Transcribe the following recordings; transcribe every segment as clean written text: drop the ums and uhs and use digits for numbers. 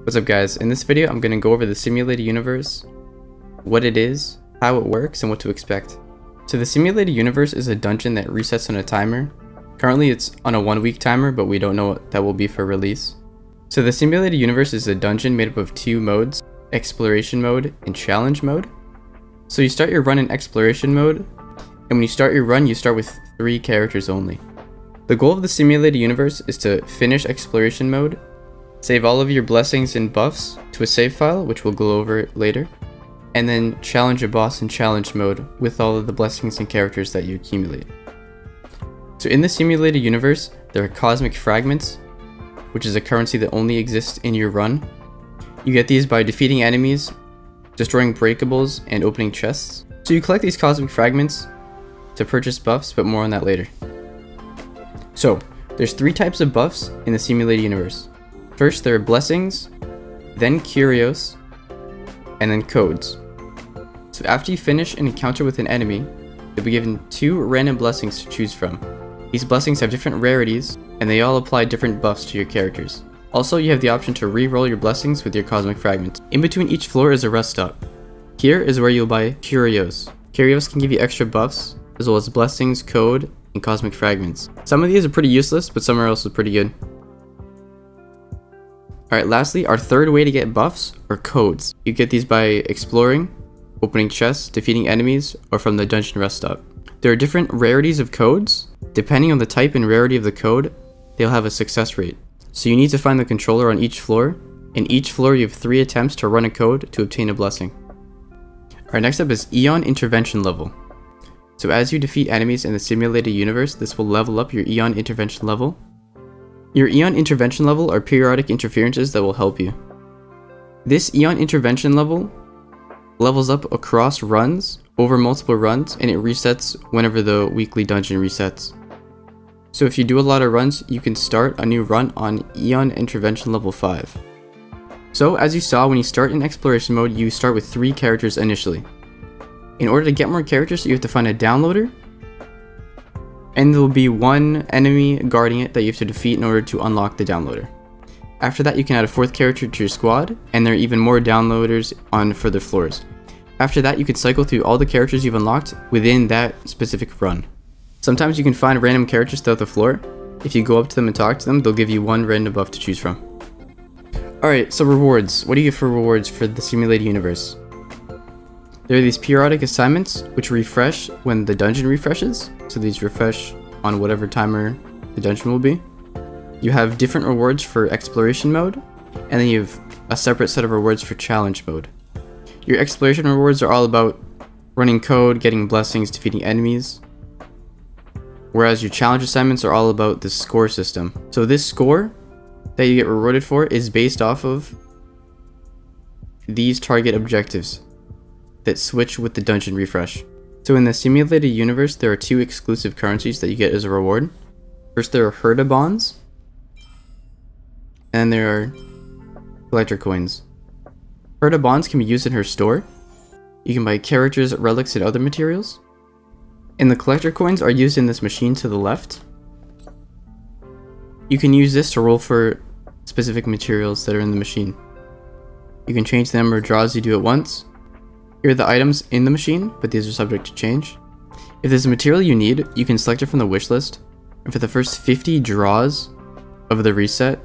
What's up guys, in this video I'm going to go over the Simulated Universe, what it is, how it works, and what to expect. So the Simulated Universe is a dungeon that resets on a timer. Currently it's on a 1 week timer, but we don't know what that will be for release. So the Simulated Universe is a dungeon made up of two modes, Exploration Mode and Challenge Mode. So you start your run in Exploration Mode, and when you start your run you start with 3 characters only. The goal of the Simulated Universe is to finish Exploration Mode, save all of your blessings and buffs to a save file, which we'll go over later, and then challenge a boss in challenge mode with all of the blessings and characters that you accumulate. So in the Simulated Universe, there are Cosmic Fragments, which is a currency that only exists in your run. You get these by defeating enemies, destroying breakables, and opening chests. So you collect these Cosmic Fragments to purchase buffs, but more on that later. So there's 3 types of buffs in the Simulated Universe. First, there are blessings, then curios, and then codes. So after you finish an encounter with an enemy, you'll be given 2 random blessings to choose from. These blessings have different rarities, and they all apply different buffs to your characters. Also, you have the option to re-roll your blessings with your Cosmic Fragments. In between each floor is a rest stop. Here is where you'll buy curios. Curios can give you extra buffs, as well as blessings, code, and Cosmic Fragments. Some of these are pretty useless, but some are also pretty good. Alright, lastly, our third way to get buffs are codes. You get these by exploring, opening chests, defeating enemies, or from the dungeon rest stop. There are different rarities of codes. Depending on the type and rarity of the code, they'll have a success rate. So you need to find the controller on each floor. In each floor you have 3 attempts to run a code to obtain a blessing. Alright, next up is Aeon Intervention level. So as you defeat enemies in the Simulated Universe, this will level up your Aeon Intervention level. Your Aeon Intervention level are periodic interferences that will help you. This Aeon Intervention level levels up across runs, over multiple runs, and it resets whenever the weekly dungeon resets. So if you do a lot of runs, you can start a new run on Aeon Intervention level 5. So as you saw, when you start in Exploration Mode, you start with 3 characters initially. In order to get more characters, you have to find a downloader, and there will be 1 enemy guarding it that you have to defeat in order to unlock the downloader. After that, you can add a 4th character to your squad, and there are even more downloaders on further floors. After that, you can cycle through all the characters you've unlocked within that specific run. Sometimes you can find random characters throughout the floor. If you go up to them and talk to them, they'll give you 1 random buff to choose from. Alright, so rewards. What do you get for rewards for the Simulated Universe? There are these periodic assignments which refresh when the dungeon refreshes, so these refresh on whatever timer the dungeon will be. You have different rewards for Exploration Mode, and then you have a separate set of rewards for Challenge Mode. Your Exploration rewards are all about running code, getting blessings, defeating enemies, whereas your Challenge assignments are all about the score system. So this score that you get rewarded for is based off of these target objectives that switch with the dungeon refresh. So in the Simulated Universe, there are 2 exclusive currencies that you get as a reward. First, there are Herta Bonds, and there are Collector Coins. Herta Bonds can be used in her store. You can buy characters, relics, and other materials. And the Collector Coins are used in this machine to the left. You can use this to roll for specific materials that are in the machine. You can change them or draw as you do at once. Here are the items in the machine, but these are subject to change. If there's a material you need, you can select it from the wish list, and for the first 50 draws of the reset,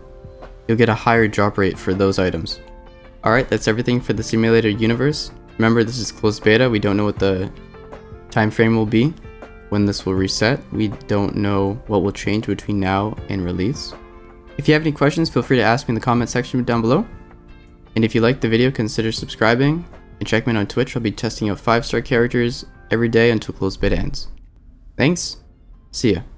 you'll get a higher drop rate for those items. Alright, that's everything for the Simulated Universe. Remember, this is closed beta. We don't know what the time frame will be when this will reset. We don't know what will change between now and release. If you have any questions, feel free to ask me in the comment section down below. And if you liked the video, consider subscribing. And check me out on Twitch. I'll be testing out 5-star characters every day until closed beta ends. Thanks, see ya.